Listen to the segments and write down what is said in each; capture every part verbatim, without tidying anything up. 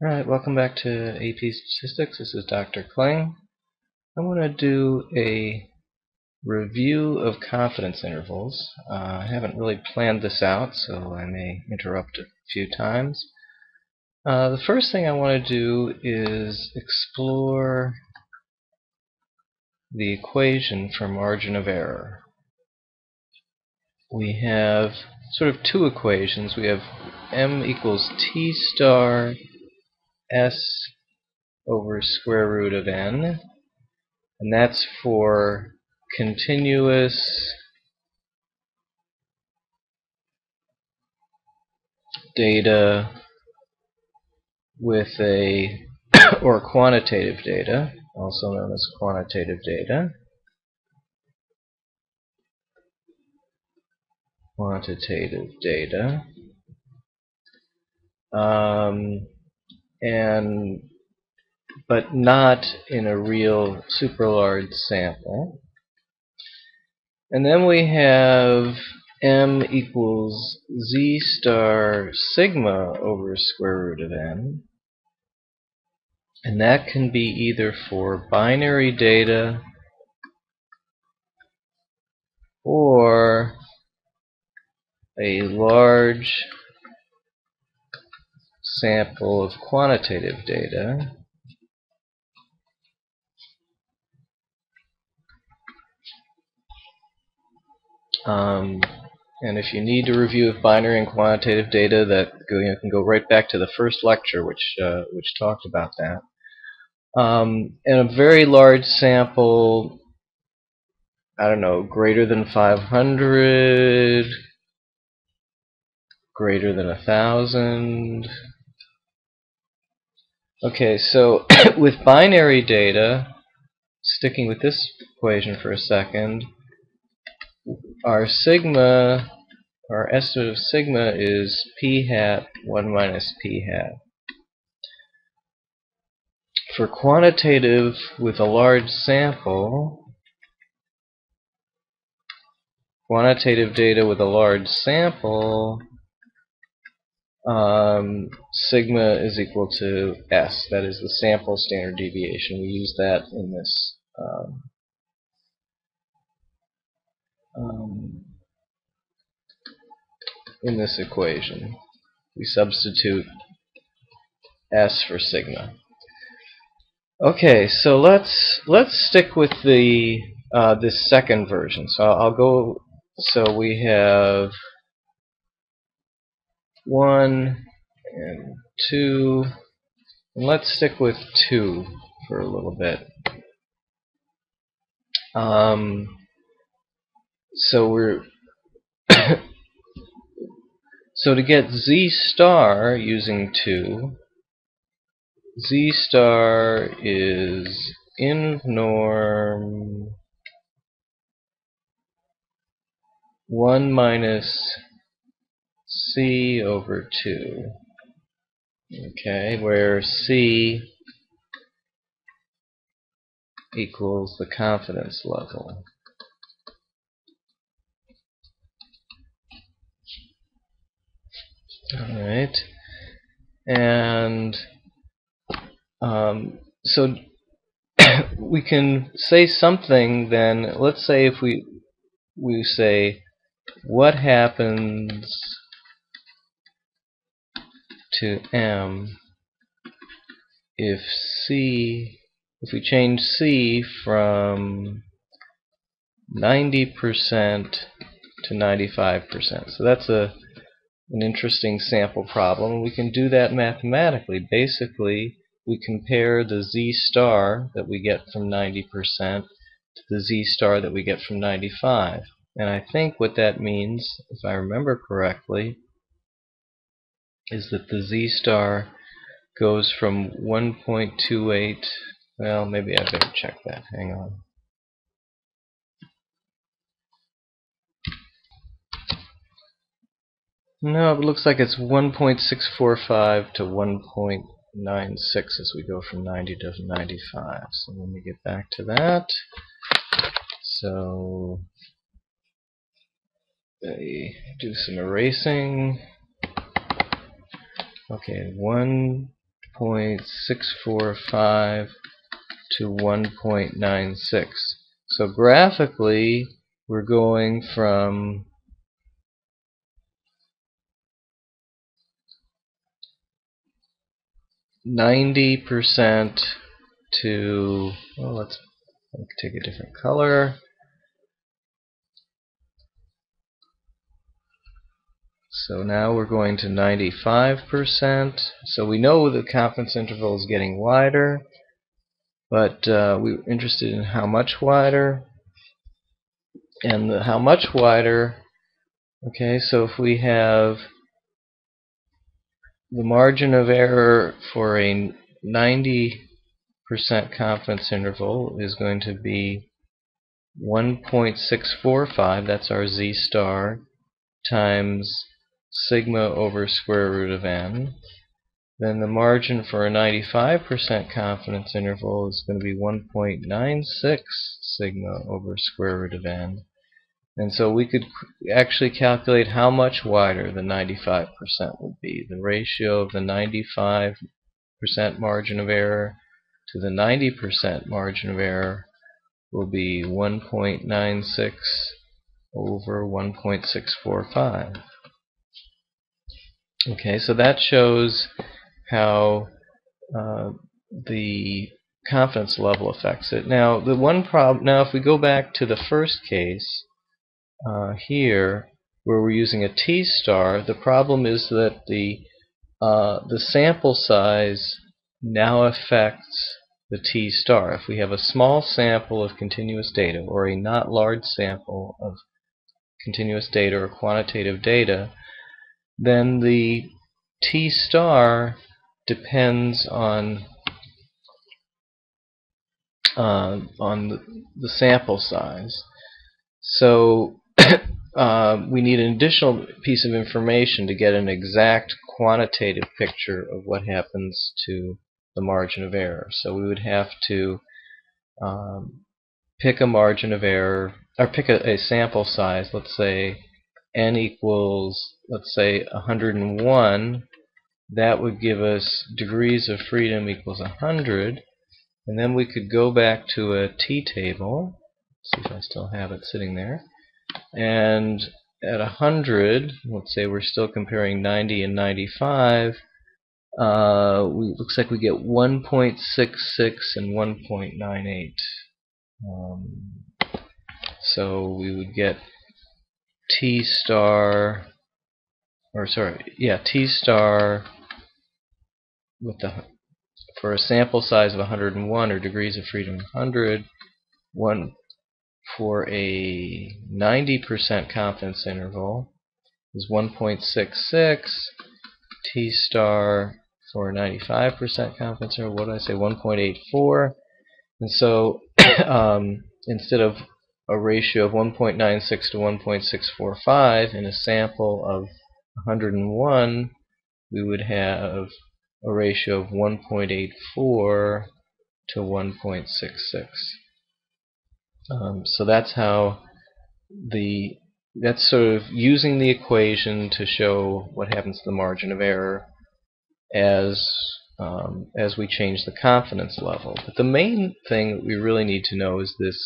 Alright, welcome back to A P Statistics. This is Doctor Kling. I want to do a review of confidence intervals. Uh, I haven't really planned this out, so I may interrupt a few times. Uh, the first thing I want to do is explore the equation for margin of error. We have sort of two equations. We have m equals t star s over square root of n, and that's for continuous data with a or quantitative data, also known as quantitative data quantitative data um, and but not in a real superlarge sample. And then we have m equals z star sigma over square root of n, and that can be either for binary data or a large sample of quantitative data. Um, and if you need a review of binary and quantitative data, that you know, can go right back to the first lecture, which uh, which talked about that. Um, and a very large sample, I don't know, greater than five hundred, greater than a thousand. Okay, so with binary data, sticking with this equation for a second, our sigma, our estimate of sigma is p hat one minus p hat. For quantitative with a large sample, quantitative data with a large sample, um, sigma is equal to s. That is the sample standard deviation. We use that in this um, Um, in this equation. We substitute s for sigma. Okay, so let's let's stick with the uh, this second version. So I'll go. So we have one and two. And let's stick with two for a little bit. Um. So we're so to get z star using two, z star is inv norm one minus c over two. Okay, where c equals the confidence level. Alright, and um, so we can say something then. Let's say if we we say what happens to m if c, if we change c from ninety percent to ninety-five percent. So that's a an interesting sample problem. We can do that mathematically. Basically, we compare the z star that we get from ninety percent to the z star that we get from ninety-five. And I think what that means, if I remember correctly, is that the z star goes from one point two eight, well, maybe I better check that. Hang on. No, it looks like it's one point six four five to one point nine six as we go from ninety to ninety-five. So let me get back to that. So they do some erasing. Okay, one point six four five one point six four five to one point nine six. So graphically, we're going from ninety percent to, well, let's take a different color. So now we're going to ninety-five percent. So we know the confidence interval is getting wider, but uh, we were interested in how much wider. And the how much wider, okay, so if we have the margin of error for a ninety percent confidence interval is going to be one point six four five, that's our z star, times sigma over square root of n. Then the margin for a ninety-five percent confidence interval is going to be one point nine six sigma over square root of n. And so we could actually calculate how much wider the ninety-five percent would be. The ratio of the ninety-five percent margin of error to the ninety percent margin of error will be one point nine six over one point six four five. Okay, so that shows how uh, the confidence level affects it. Now, the one problem. Now, if we go back to the first case uh, here, where we're using a t star, the problem is that the uh, the sample size now affects the t star. If we have a small sample of continuous data, or a not large sample of continuous data or quantitative data, then the t star depends on uh, on the, the sample size. So uh, we need an additional piece of information to get an exact quantitative picture of what happens to the margin of error. So we would have to um, pick a margin of error, or pick a, a sample size, let's say n equals, let's say, one hundred and one. That would give us degrees of freedom equals one hundred, and then we could go back to a t-table. See if I still have it sitting there. And at one hundred, let's say we're still comparing ninety and ninety-five, uh, we, looks like we get one point six six and one point nine eight. Um, so we would get T star, or sorry, yeah, T star with the for a sample size of one hundred and one, or degrees of freedom one hundred, one for a ninety percent confidence interval is one point six six. T star for a ninety-five percent confidence interval, what did I say? one point eight four. And so um, instead of a ratio of one point nine six to one point six four five in a sample of one hundred and one, we would have a ratio of one point eight four to one point six six. Um, so that's how the that's sort of using the equation to show what happens to the margin of error as um, as we change the confidence level. But the main thing that we really need to know is this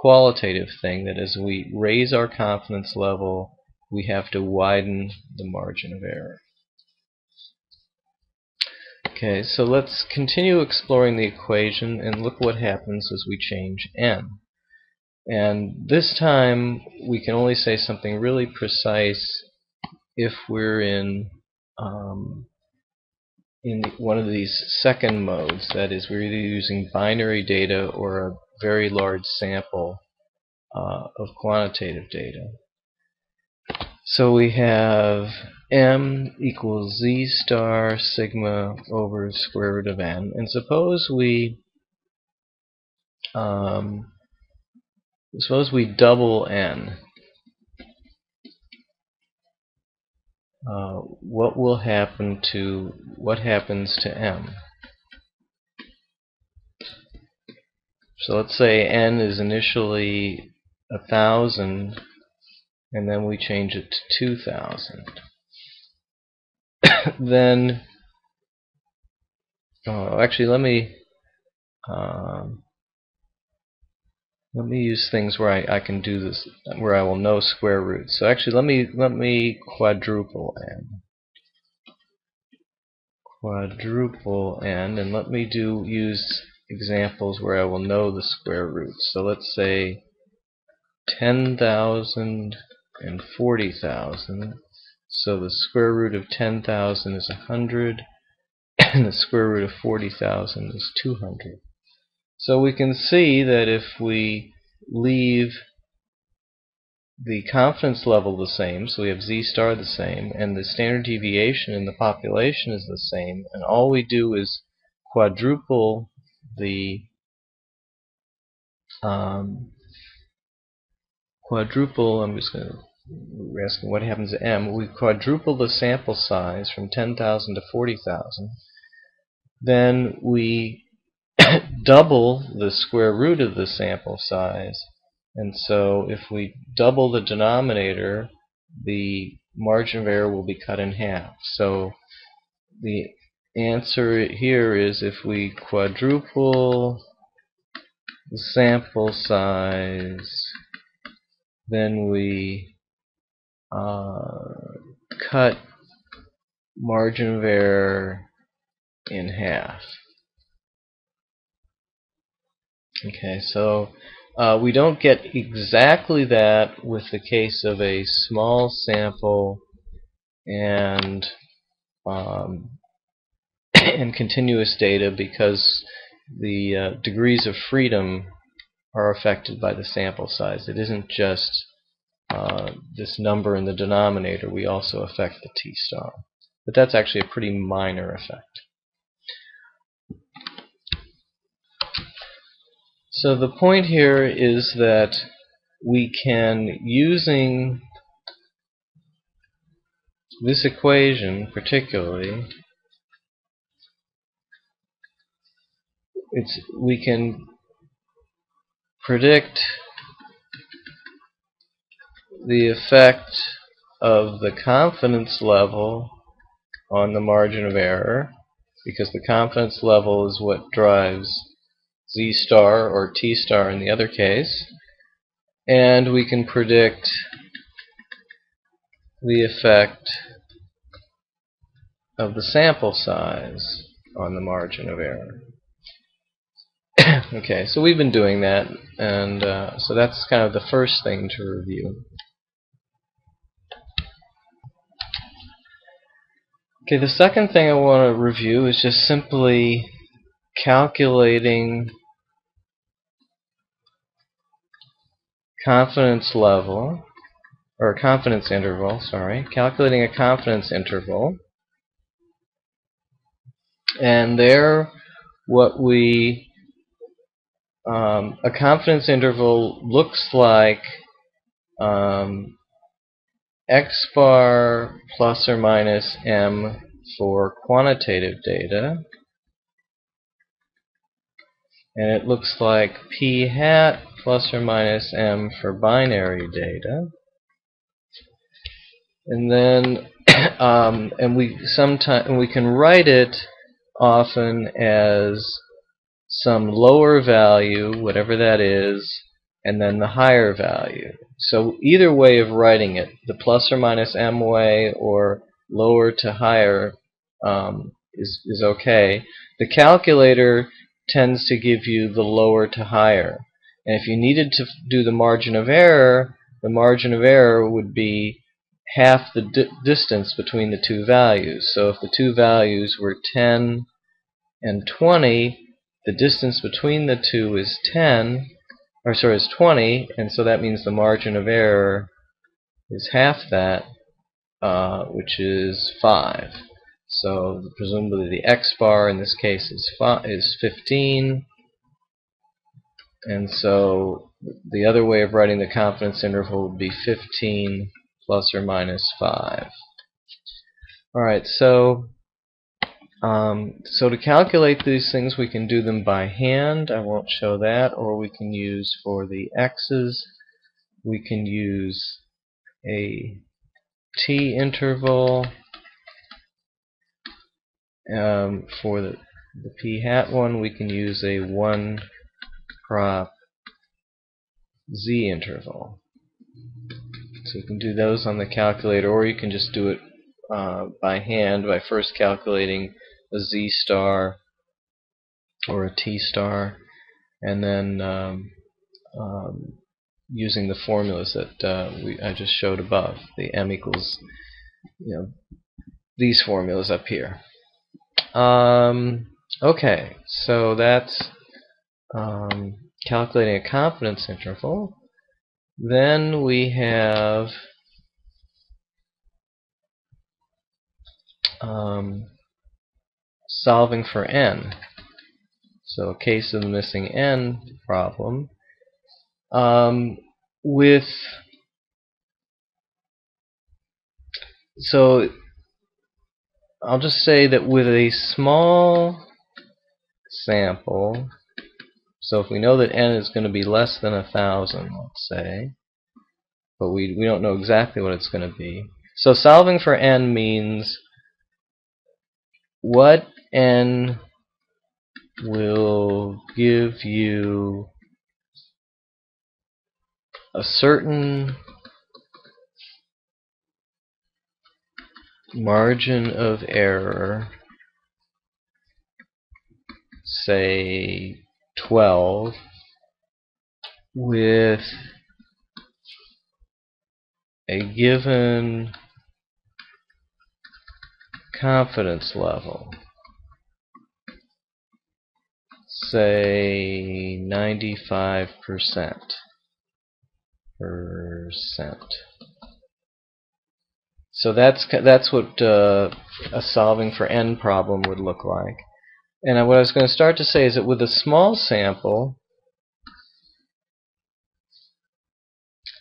qualitative thing, that as we raise our confidence level, we have to widen the margin of error. Okay, so let's continue exploring the equation and look what happens as we change n. And this time we can only say something really precise if we're in um, in one of these second modes, that is, we're either using binary data or a very large sample uh, of quantitative data. So we have m equals z star sigma over square root of n. And suppose we um, suppose we double n. Uh, what will happen to what happens to m? So let's say n is initially one thousand, and then we change it to two thousand. Then uh, actually let me um, let me use things where I, I can do this, where I will know square roots. So actually let me let me quadruple n. Quadruple n, and let me do use examples where I will know the square roots. So let's say ten thousand and forty thousand. So the square root of ten thousand is one hundred, and the square root of forty thousand is two hundred. So we can see that if we leave the confidence level the same, so we have z star the same, and the standard deviation in the population is the same, and all we do is quadruple the um, quadruple, I'm just going to, we're asking what happens to m, we quadruple the sample size from ten thousand to forty thousand, then we double the square root of the sample size, and so if we double the denominator, the margin of error will be cut in half. So the answer here is, if we quadruple the sample size, then we uh, cut margin of error in half. Okay, so uh, we don't get exactly that with the case of a small sample and um, and continuous data, because the uh, degrees of freedom are affected by the sample size. It isn't just uh, this number in the denominator. We also affect the t star. But that's actually a pretty minor effect. So the point here is that we can, using this equation particularly, it's, we can predict the effect of the confidence level on the margin of error, because the confidence level is what drives z star or t star in the other case, and we can predict the effect of the sample size on the margin of error. Okay, so we've been doing that, and uh, so that's kind of the first thing to review. Okay, the second thing I want to review is just simply calculating confidence level, or confidence interval, sorry, calculating a confidence interval, and there what we Um, a confidence interval looks like um, x bar plus or minus m for quantitative data, and it looks like p hat plus or minus m for binary data, and then um, and we sometimes and we can write it often as some lower value, whatever that is, and then the higher value. So either way of writing it, the plus or minus m way or lower to higher, um, is, is okay. The calculator tends to give you the lower to higher. And if you needed to do the margin of error, the margin of error would be half the di distance between the two values. So if the two values were ten and twenty, the distance between the two is ten, or sorry, is twenty, and so that means the margin of error is half that, uh, which is five. So presumably the x bar in this case is five, is fifteen, and so the other way of writing the confidence interval would be fifteen plus or minus five. All right, so. Um, so to calculate these things, we can do them by hand. I won't show that. Or we can use, for the x's, we can use a t interval. Um, for the the p hat one, we can use a one prop z interval. So you can do those on the calculator, or you can just do it uh, by hand by first calculating a z star or a t star, and then um, um, using the formulas that uh, we, I just showed above, the m equals, you know, these formulas up here. Um, okay, so that's um, calculating a confidence interval. Then we have um, solving for n. So a case of the missing n problem um, with so I'll just say that with a small sample, so if we know that n is going to be less than a thousand, let's say, but we, we don't know exactly what it's going to be. So solving for n means what n will give you a certain margin of error, say twelve, with a given confidence level, say ninety-five percent percent. So that's that's what uh, a solving for n problem would look like. And what I was going to start to say is that with a small sample,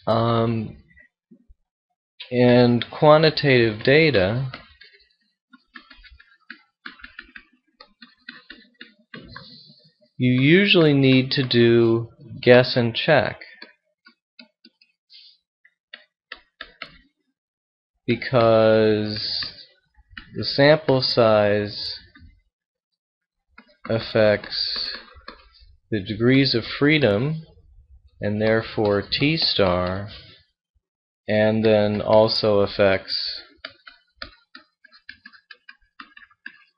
um, and quantitative data, you usually need to do guess and check, because the sample size affects the degrees of freedom and therefore t star, and then also affects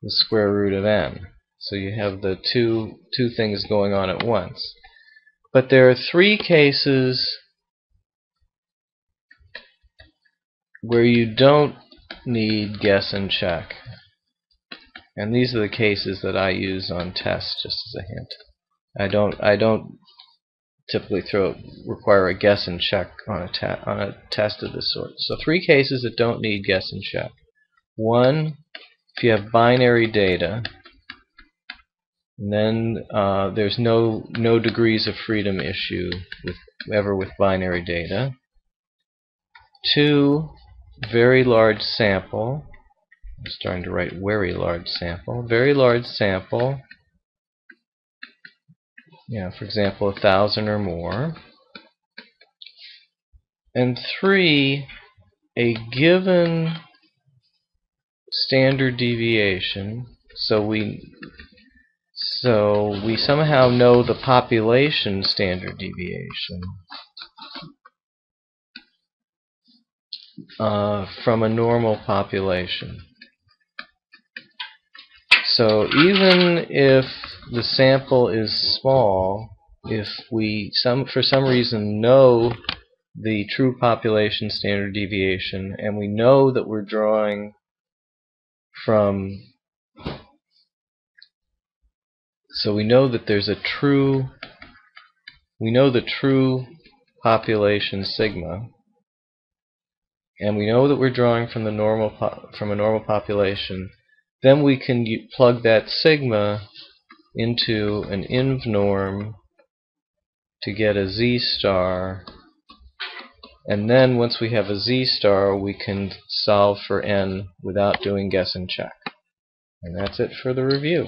the square root of n. So you have the two two things going on at once. But there are three cases where you don't need guess and check. And these are the cases that I use on tests, just as a hint. I don't I don't typically throw require a guess and check on a te on a test of this sort. So three cases that don't need guess and check. One, if you have binary data, and then uh, there's no no degrees of freedom issue with ever with binary data. Two, very large sample. I'm starting to write very large sample. Very large sample. Yeah, for example, a thousand or more. And three, a given standard deviation. So we so we somehow know the population standard deviation Uh, from a normal population. So even if the sample is small, if we some for some reason know the true population standard deviation, and we know that we're drawing from, so we know that there's a true, we know the true population sigma, and we know that we're drawing from the normal po from a normal population, then we can plug that sigma into an inv norm to get a z star, and then once we have a z star, we can solve for n without doing guess and check. And that's it for the review.